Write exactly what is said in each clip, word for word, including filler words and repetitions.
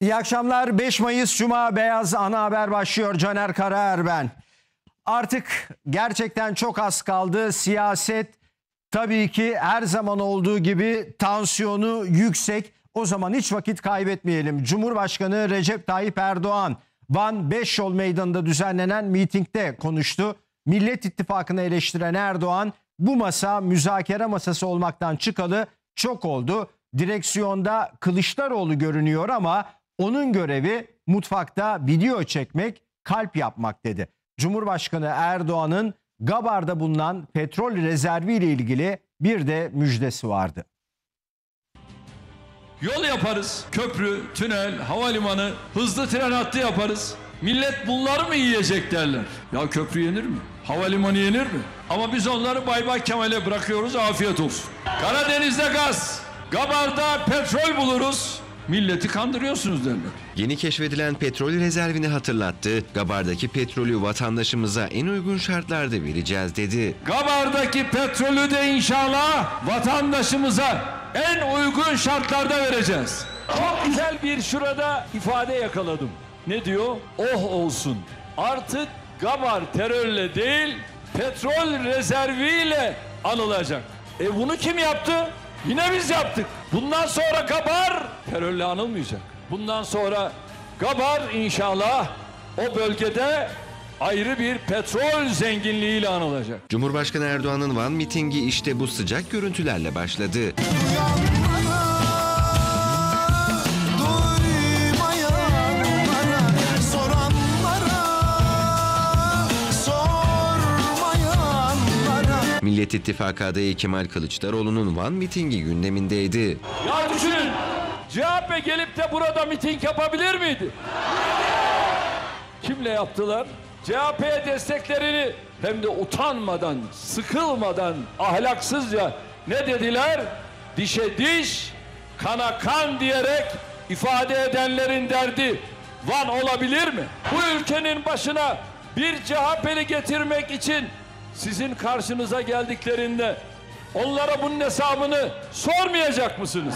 İyi akşamlar. beş Mayıs Cuma Beyaz Ana Haber başlıyor. Caner Karaerben. Artık gerçekten çok az kaldı. Siyaset tabii ki her zaman olduğu gibi tansiyonu yüksek. O zaman hiç vakit kaybetmeyelim. Cumhurbaşkanı Recep Tayyip Erdoğan Van beş Yol Meydanı'nda düzenlenen mitingde konuştu. Millet İttifakı'nı eleştiren Erdoğan, bu masa müzakere masası olmaktan çıkalı çok oldu. Direksiyonda Kılıçdaroğlu görünüyor ama onun görevi mutfakta video çekmek, kalp yapmak dedi. Cumhurbaşkanı Erdoğan'ın Gabar'da bulunan petrol rezervi ile ilgili bir de müjdesi vardı. Yol yaparız, köprü, tünel, havalimanı, hızlı tren hattı yaparız. Millet bunlar mı yiyecek derler. Ya köprü yenir mi? Havalimanı yenir mi? Ama biz onları Baybaş Kemal'e bırakıyoruz, afiyet olsun. Karadeniz'de gaz, Gabar'da petrol buluruz. Milleti kandırıyorsunuz derler. Yeni keşfedilen petrol rezervini hatırlattı. Gabar'daki petrolü vatandaşımıza en uygun şartlarda vereceğiz dedi. Gabar'daki petrolü de inşallah vatandaşımıza en uygun şartlarda vereceğiz. Çok güzel bir şurada ifade yakaladım. Ne diyor? Oh olsun. Artık Gabar terörle değil, petrol rezerviyle anılacak. E bunu kim yaptı? Yine biz yaptık. Bundan sonra Gabar terörle anılmayacak. Bundan sonra Gabar inşallah o bölgede ayrı bir petrol zenginliğiyle anılacak. Cumhurbaşkanı Erdoğan'ın Van mitingi işte bu sıcak görüntülerle başladı. Millet İttifakı adayı Kemal Kılıçdaroğlu'nun Van mitingi gündemindeydi. Ya düşünün, C H P gelip de burada miting yapabilir miydi? Kimle yaptılar? C H P'ye desteklerini hem de utanmadan, sıkılmadan, ahlaksızca ne dediler? Dişe diş, kana kan diyerek ifade edenlerin derdi Van olabilir mi? Bu ülkenin başına bir C H P'li getirmek için sizin karşınıza geldiklerinde onlara bunun hesabını sormayacak mısınız?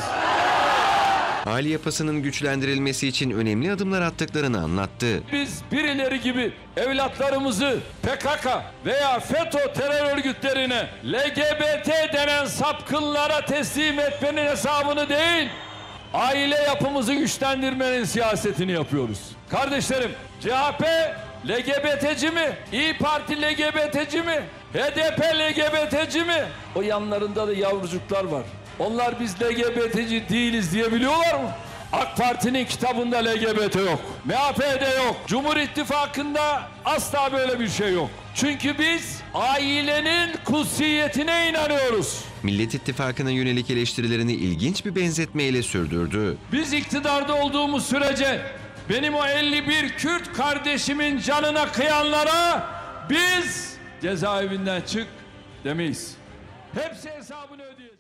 Aile yapısının güçlendirilmesi için önemli adımlar attıklarını anlattı. Biz birileri gibi evlatlarımızı P K K veya FETÖ terör örgütlerine, L G B T denen sapkınlara teslim etmenin hesabını değil, aile yapımızı güçlendirmenin siyasetini yapıyoruz. Kardeşlerim, C H P L G B T'ci mi? İyi Parti L G B T'ci mi? H D P L G B T'ci mi? O yanlarında da yavrucuklar var. Onlar biz L G B T'ci değiliz diyebiliyorlar mı? AK Parti'nin kitabında L G B T yok. M H P'de yok. Cumhur İttifakı'nda asla böyle bir şey yok. Çünkü biz ailenin kutsiyetine inanıyoruz. Millet İttifakı'na yönelik eleştirilerini ilginç bir benzetmeyle sürdürdü. Biz iktidarda olduğumuz sürece benim o elli bir Kürt kardeşimin canına kıyanlara biz cezaevinden çık demeyiz. Hepsi hesabını ödüyor.